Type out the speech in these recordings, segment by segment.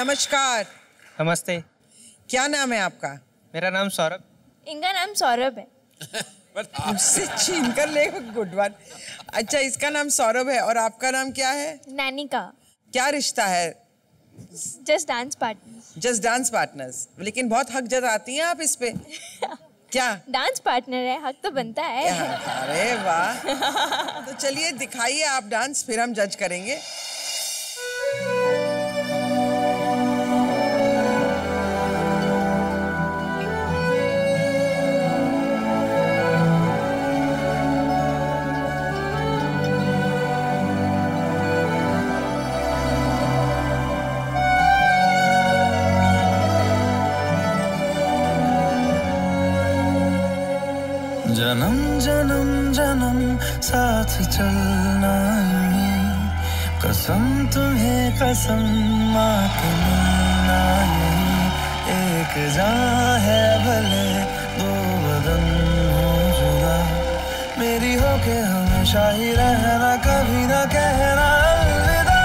नमस्कार. नमस्ते. क्या नाम है आपका? मेरा नाम सौरभ. इनका नाम सौरभ है. उससे छीन कर ले. Good one. अच्छा, इसका नाम सौरभ है और आपका नाम क्या है? नैनिका. क्या रिश्ता है? Just dance partners. Just dance partners. लेकिन बहुत हक जताती हैं आप इस पे. क्या डांस पार्टनर है? हक तो बनता है. अरे वाह. तो चलिए दिखाइए आप डांस, फिर हम जज करेंगे. जन्म जन्म जन्म साथ चलना ही, कसम तुम्हें कसम माँ के मिलना ही, एक जान है भले दो बदन हो जुदा, मेरी हो के हमेशा ही रहना, कभी ना कहना अलविदा,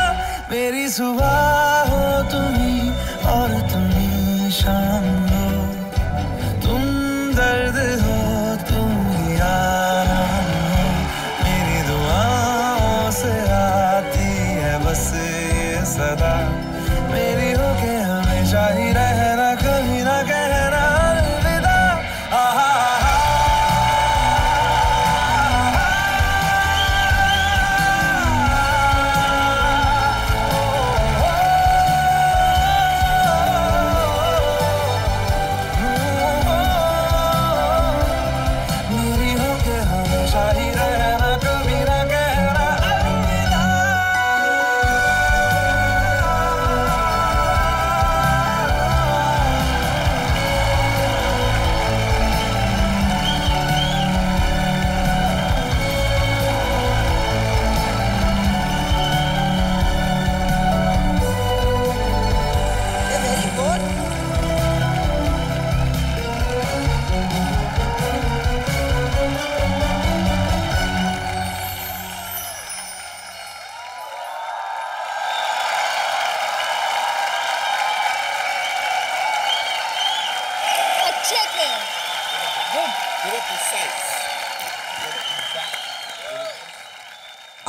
मेरी सुबह हो तुम्ही और तुम्ही शाम हो, तुम दर्द हो तुम आराम हो, मेरी दुआओं से आती है बस ये सदा, मेरी हो के हमेशा ही रहना, कभी ना कहना अलविदा.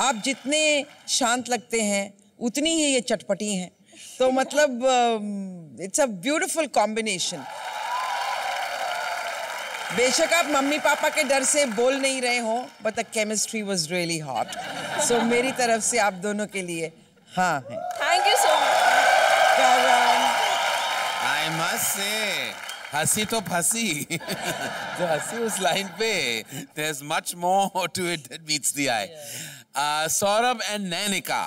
आप जितने शांत लगते हैं उतनी ही ये चटपटी हैं, तो मतलब इट्स अ ब्यूटीफुल कॉम्बिनेशन. बेशक आप मम्मी पापा के डर से बोल नहीं रहे हों, but the chemistry was really hot. So मेरी तरफ से आप दोनों के लिए हाँ है. Thank you so much. I must say हंसी तो फंसी. जो हंसी उस लाइन पे, there is much more to it that meets the eye. Saurabh and Nainika,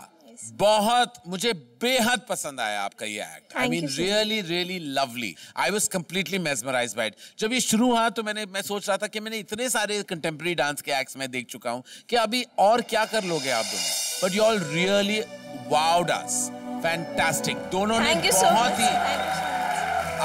बहुत मुझे बेहद पसंद आया आपका ये act. I mean really really lovely. I was completely mesmerized by it. जब ये शुरू हुआ तो मैं सोच रहा था कि मैंने इतने सारे contemporary dance के acts मैं देख चुका हूँ कि अभी और क्या कर लोगे आप दोनों. But you all really wowed us. Fantastic. दोनों ने बहुत ही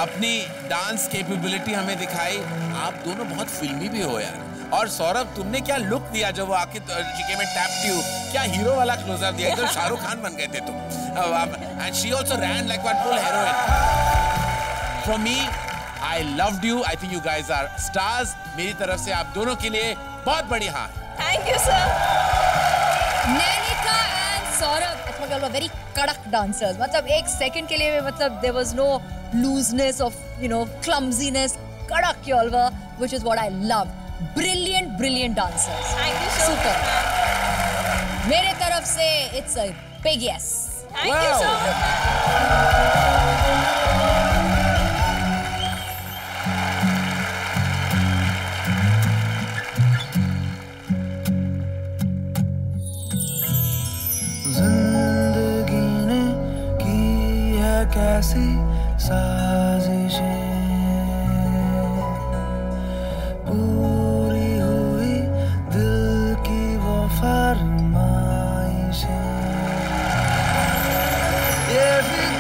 अपनी डांस कैपेबिलिटी हमें दिखाई. आप दोनों बहुत फिल्मी भी हो यार. और सौरभ, तुमने क्या लुक दिया जब वो आके जीके में टैप किया. क्या हीरो वाला क्लोजअप दिया. एकदम शाहरुख खान बन गए थे तुम. And she also ran like one full heroine. For me I loved you. I think you guys are stars. मेरी तरफ से आप दोनों के लिए बहुत बड़ी हाँ. Thank you sir. Saurabh, I think, were very kadak dancers. मतलब एक second के लिए मतलब there was no looseness of clumsiness. Kadak you all were, which is what I love. Brilliant, brilliant dancers. Thank you so much. Super. मेरे तरफ से it's a big yes. Thank you so much. कैसी साजिशें पूरी हुई दिल की वो फरमाइशें. ये फिर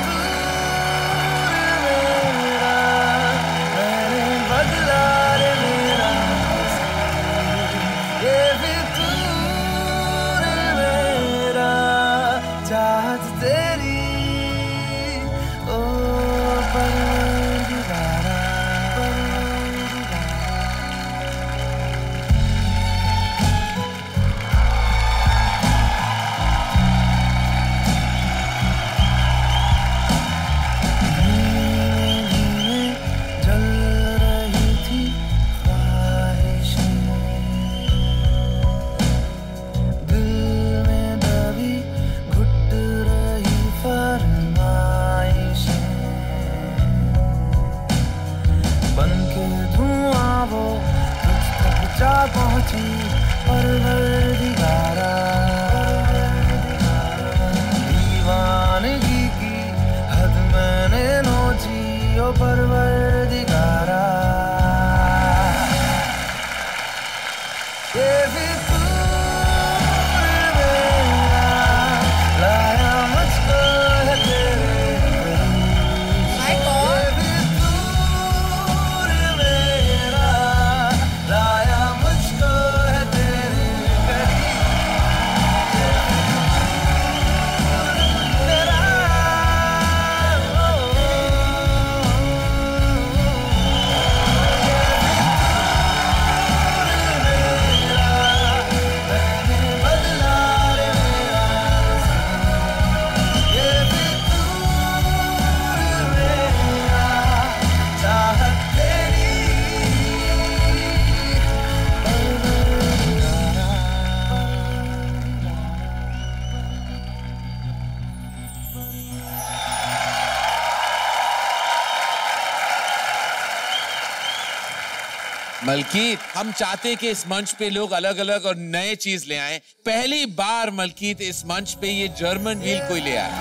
मलकीत, हम चाहते हैं कि इस मंच पे लोग अलग-अलग और नए चीज ले आएं। पहली बार मलकीत इस मंच पे ये जर्मन व्हील कोई ले आया।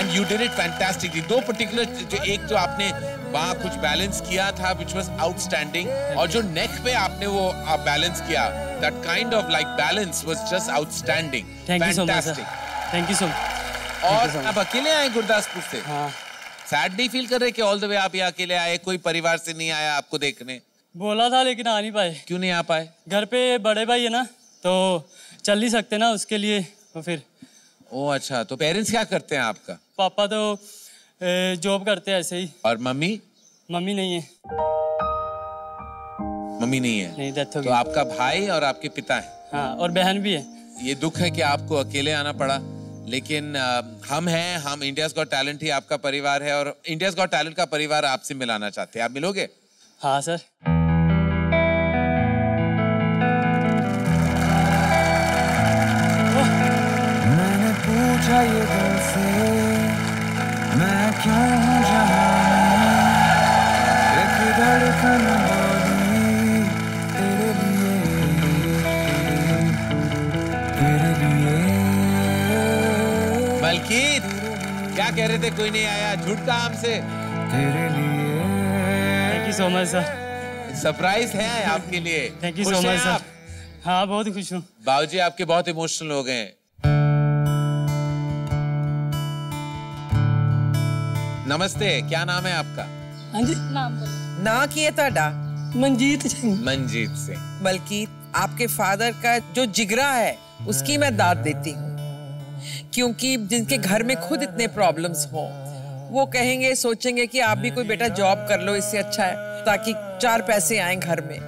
And you did it fantastically. दो particular जो एक जो आपने वहाँ कुछ balance किया था, which was outstanding, और जो neck पे आपने वो balance किया, that kind of like balance was just outstanding. Thank you so much. Thank you so much. और अब अकेले आए गुरदासपुर से। हाँ। Sad नहीं feel कर रहे कि all the way आप यहाँ अकेले आए, कोई परिवार से नहीं आया आपको देखने? बोला था लेकिन आ नहीं पाए। क्यों नहीं आ पाए? घर पे बड़े भाई है ना, तो चल नहीं सकते ना उसके लिए तो फिर। ओ अच्छा, तो parents क्या करते हैं आपका? पापा तो job करते हैं ऐसे ही। और मम्मी? मम्मी नहीं है। मम्मी नहीं है? नहीं death हो गई। तो आपका भाई और आपके पिता हैं? हाँ, और बहन भी है। ये दुख है कि आपको अकेले आना पड़ा। लेकिन हम हैं, हम India's Got Talent ही आपका परिवार है और India's Got Talent का परिवार आपसे मिलाना चाहते हैं। आप मिलोगे? हाँ सर। मैंने पूछा ये दिल से, मैं क्यों हूँ जहाँ एक धड़कन होगी तेरे लिए, मलकीत, क्या कह रहे थे कोई नहीं आया? झूठ का हमसे। तेरे लिए। Thank you so much sir. Surprise है आपके लिए। Thank you so much sir. हाँ बहुत खुश हूँ। बाबूजी आपके बहुत emotional हो गए हैं। नमस्ते, क्या नाम है आपका? अंजी नाम बोलो। ना किए तो डा। मंजीत सिंह। मंजीत सिंह। मलकीत आपके father का जो जिगरा है उसकी मैं दाद देती हूँ। क्योंकि जिनके घर में खुद इतने प्रॉब्लम्स हों, वो कहेंगे, सोचेंगे कि आप भी कोई बेटा जॉब कर लो, इससे अच्छा है, ताकि चार पैसे आएं घर में।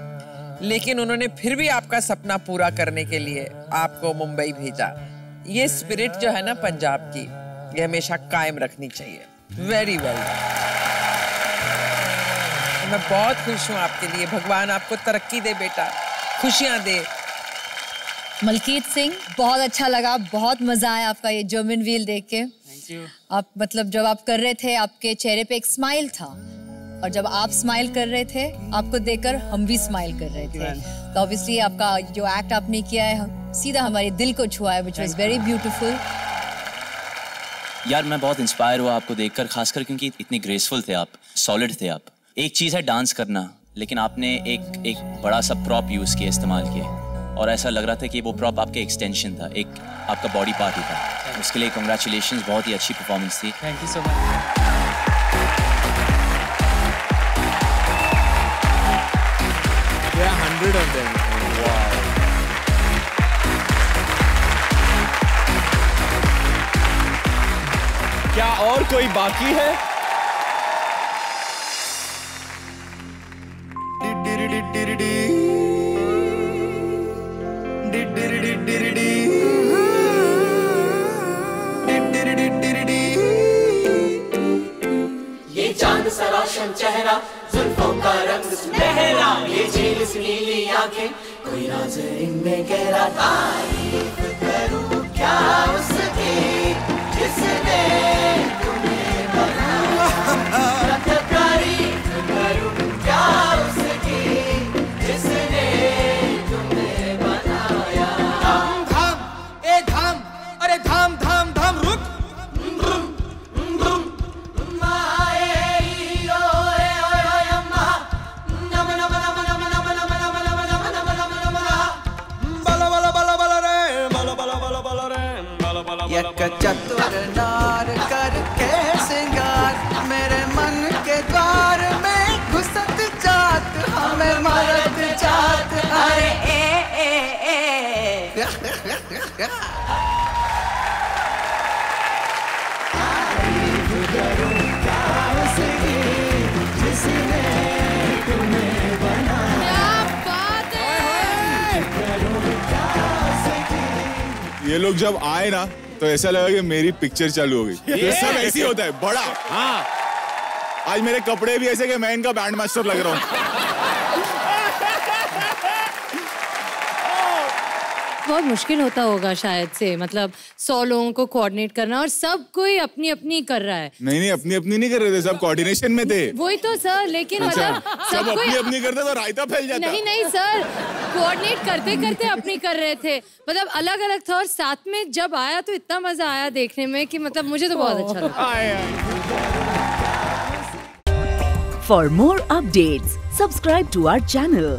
लेकिन उन्होंने फिर भी आपका सपना पूरा करने के लिए आपको मुंबई भेजा। ये स्पिरिट जो है ना पंजाब की, ये हमेशा कायम रखनी चाहिए। Very well. मैं बहुत खुश हूँ आपके लिए। भगवान आपको तरक्की दे बेटा, खुशियाँ दे। मलकीत सिंह, बहुत अच्छा लगा, बहुत मजा आया आपका ये जर्मन व्हील देख के। Thank you. आप मतलब जब आप कर रहे थे आपके चेहरे पे एक स्माइल था और जब आप स्माइल कर रहे थे आपको देखकर हम भी स्माइल कर रहे थे। तो ऑब्वियसली आपका जो एक्ट आपने किया है सीधा हमारे दिल को छुआ है, which was very beautiful. यार मैं बहुत इंस्पायर हुआ आपको देखकर, खासकर क्योंकि इतने ग्रेसफुल थे आप, सॉलिड थे आप। एक चीज है डांस करना, लेकिन आपने एक बड़ा सा प्रॉप यूज किया, इस्तेमाल किया, और ऐसा लग रहा था कि वो प्रॉप आपके एक्सटेंशन था, एक आपका बॉडी पार्ट ही था। उसके लिए कांग्रेचुलेशंस, बहुत ही अच्छी परफॉर्मेंस थी। Thank you so much. या 100 ऑफ देम। वाओ। क्या और कोई बाकी है? सराशन चेहरा, जुल्फों का रंग सुनहरा, ये झील सी नीली आंखें, कोई राज़ इनमें गहरा। तारीफ करूं क्या उसकी जिसने तुम्हें बनाया, तारीफ करूं क्या उसकी जिसने का चतुर नार करके सिंगार मेरे मन के द्वार में घुसत जात हमें मरत जात अरे ये लोग जब आए ना तो ऐसा लगा कि मेरी पिक्चर चालू हो गई। ये सब ऐसी होता है बड़ा। हाँ। आज मेरे कपड़े भी ऐसे कि मैं इनका बैंड मास्टर लग रहा हूँ। बहुत मुश्किल होता होगा शायद से मतलब 100 लोगों को कोऑर्डिनेट करना और सब कोई अपनी अपनी कर रहा है। नहीं नहीं अपनी अपनी नहीं कर रहे थे सब कोऑर्डिनेशन में थे। वही तो सर लेकिन मतलब सब अपनी अपनी करते तो रायता फैल जाता। नहीं नहीं सर कोऑर्डिनेट करते करते अपनी कर रहे थे मतलब अलग अलग था और साथ में जब आया तो इतना मजा आया देखने में कि मतलब मुझे तो बहुत अच्छा लगा। For more updates subscribe to our channel